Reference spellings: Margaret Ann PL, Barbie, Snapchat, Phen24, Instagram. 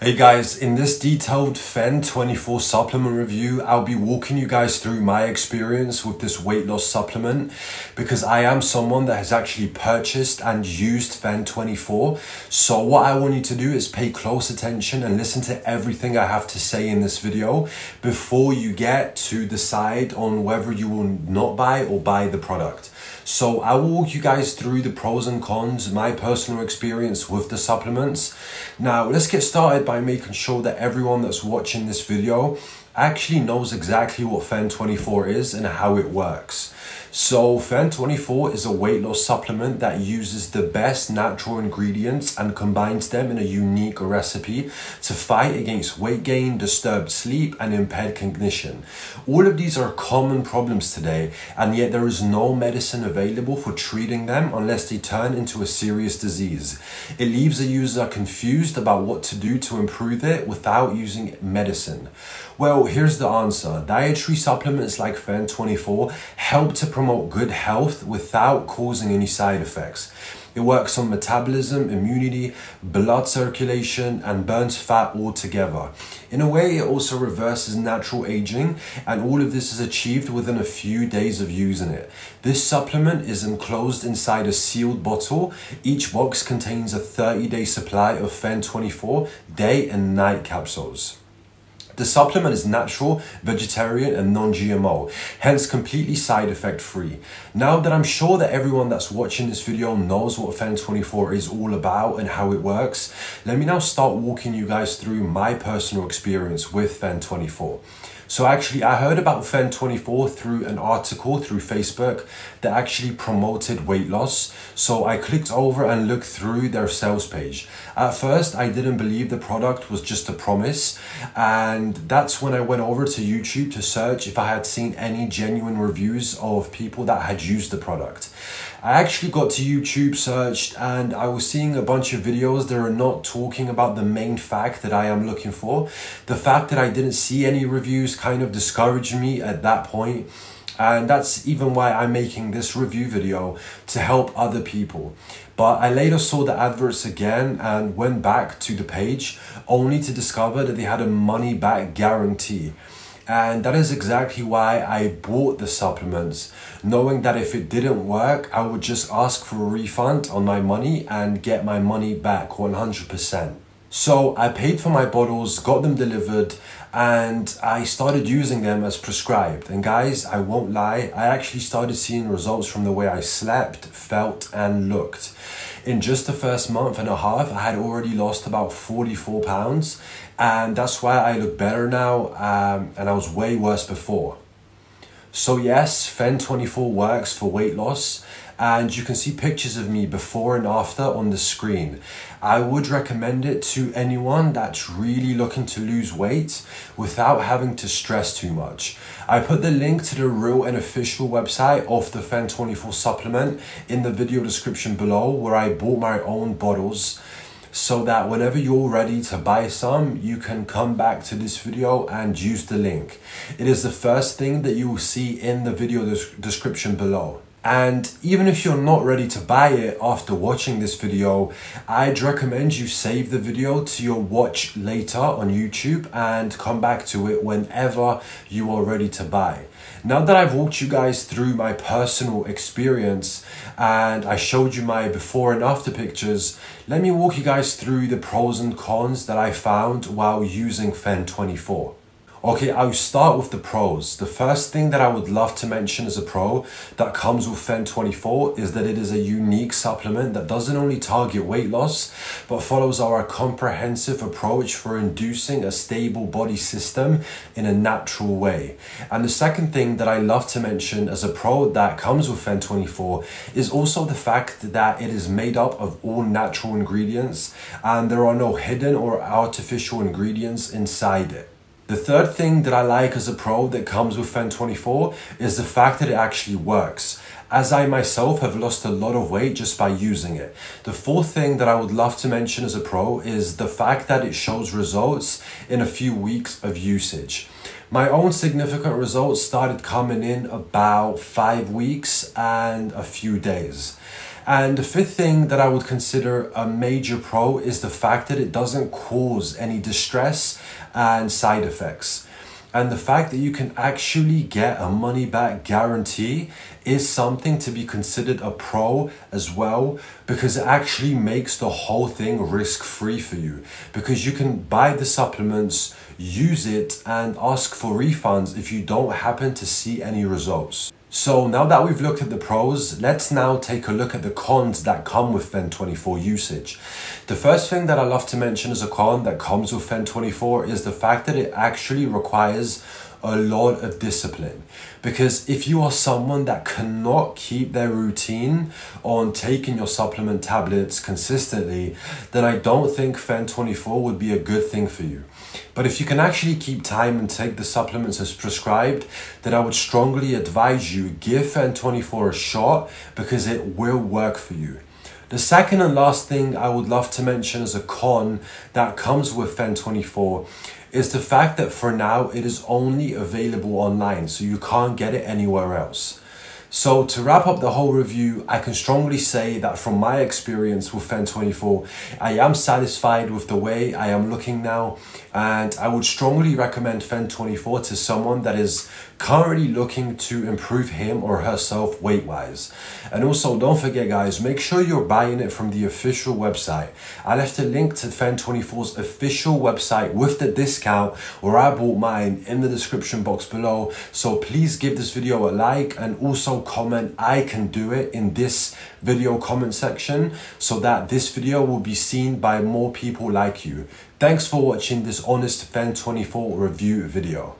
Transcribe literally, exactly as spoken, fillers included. Hey guys, in this detailed Phen twenty-four supplement review, I'll be walking you guys through my experience with this weight loss supplement, because I am someone that has actually purchased and used Phen twenty-four. So what I want you to do is pay close attention and listen to everything I have to say in this video before you get to decide on whether you will not buy or buy the product. So I will walk you guys through the pros and cons, my personal experience with the supplements. Now let's get started by making sure that everyone that's watching this video actually knows exactly what Phen twenty-four is and how it works. So Phen twenty-four is a weight loss supplement that uses the best natural ingredients and combines them in a unique recipe to fight against weight gain, disturbed sleep, and impaired cognition. All of these are common problems today, and yet there is no medicine available for treating them unless they turn into a serious disease. It leaves the user confused about what to do to improve it without using medicine. Well, here's the answer. Dietary supplements like Phen twenty-four help to promote good health without causing any side effects. It works on metabolism, immunity, blood circulation, and burns fat altogether. In a way, it also reverses natural aging, and all of this is achieved within a few days of using it. This supplement is enclosed inside a sealed bottle. Each box contains a thirty day supply of Phen twenty-four day and night capsules. The supplement is natural, vegetarian, and non-G M O, hence completely side effect free. Now that I'm sure that everyone that's watching this video knows what Phen twenty-four is all about and how it works, let me now start walking you guys through my personal experience with Phen twenty-four. So actually, I heard about Phen twenty-four through an article through Facebook that actually promoted weight loss. So I clicked over and looked through their sales page. At first, I didn't believe the product was just a promise. And that's when I went over to YouTube to search if I had seen any genuine reviews of people that had used the product. I actually got to YouTube, searched, and I was seeing a bunch of videos that are not talking about the main fact that I am looking for. The fact that I didn't see any reviews kind of discouraged me at that point, and that's even why I'm making this review video, to help other people. But I later saw the adverts again and went back to the page, only to discover that they had a money back guarantee. And that is exactly why I bought the supplements, knowing that if it didn't work, I would just ask for a refund on my money and get my money back one hundred percent. So I paid for my bottles, got them delivered, and I started using them as prescribed. And guys, I won't lie, I actually started seeing results from the way I slept, felt, and looked. In just the first month and a half, I had already lost about forty-four pounds, and that's why I look better now, um, and I was way worse before. So yes, Phen twenty-four works for weight loss, and you can see pictures of me before and after on the screen. I would recommend it to anyone that's really looking to lose weight without having to stress too much. I put the link to the real and official website of the Phen twenty-four supplement in the video description below, where I bought my own bottles, so that whenever you're ready to buy some, you can come back to this video and use the link. It is the first thing that you will see in the video description below. And even if you're not ready to buy it after watching this video, I'd recommend you save the video to your watch later on YouTube and come back to it whenever you are ready to buy. Now that I've walked you guys through my personal experience and I showed you my before and after pictures, let me walk you guys through the pros and cons that I found while using Phen twenty-four. Okay, I'll start with the pros. The first thing that I would love to mention as a pro that comes with Phen twenty-four is that it is a unique supplement that doesn't only target weight loss, but follows our comprehensive approach for inducing a stable body system in a natural way. And the second thing that I love to mention as a pro that comes with Phen twenty-four is also the fact that it is made up of all natural ingredients, and there are no hidden or artificial ingredients inside it. The third thing that I like as a pro that comes with Phen twenty-four is the fact that it actually works, as I myself have lost a lot of weight just by using it. The fourth thing that I would love to mention as a pro is the fact that it shows results in a few weeks of usage. My own significant results started coming in about five weeks and a few days. And the fifth thing that I would consider a major pro is the fact that it doesn't cause any distress and side effects. And the fact that you can actually get a money back guarantee is something to be considered a pro as well, because it actually makes the whole thing risk free for you, because you can buy the supplements, use it, and ask for refunds if you don't happen to see any results. So now that we've looked at the pros, let's now take a look at the cons that come with Phen twenty-four usage. The first thing that I love to mention as a con that comes with Phen twenty-four is the fact that it actually requires a lot of discipline. Because if you are someone that cannot keep their routine on taking your supplement tablets consistently, then I don't think Phen twenty-four would be a good thing for you. But if you can actually keep time and take the supplements as prescribed, then I would strongly advise you give Phen twenty-four a shot, because it will work for you. The second and last thing I would love to mention as a con that comes with Phen twenty-four is the fact that for now it is only available online, so you can't get it anywhere else. So to wrap up the whole review, I can strongly say that from my experience with Phen twenty-four, I am satisfied with the way I am looking now, and I would strongly recommend Phen twenty-four to someone that is currently looking to improve him or herself weight-wise. And also, don't forget guys, make sure you're buying it from the official website. I left a link to Phen twenty-four's official website with the discount where I bought mine in the description box below, so please give this video a like and also comment "I can do it" in this video comment section, so that this video will be seen by more people like you. Thanks for watching this honest Phen twenty-four review video.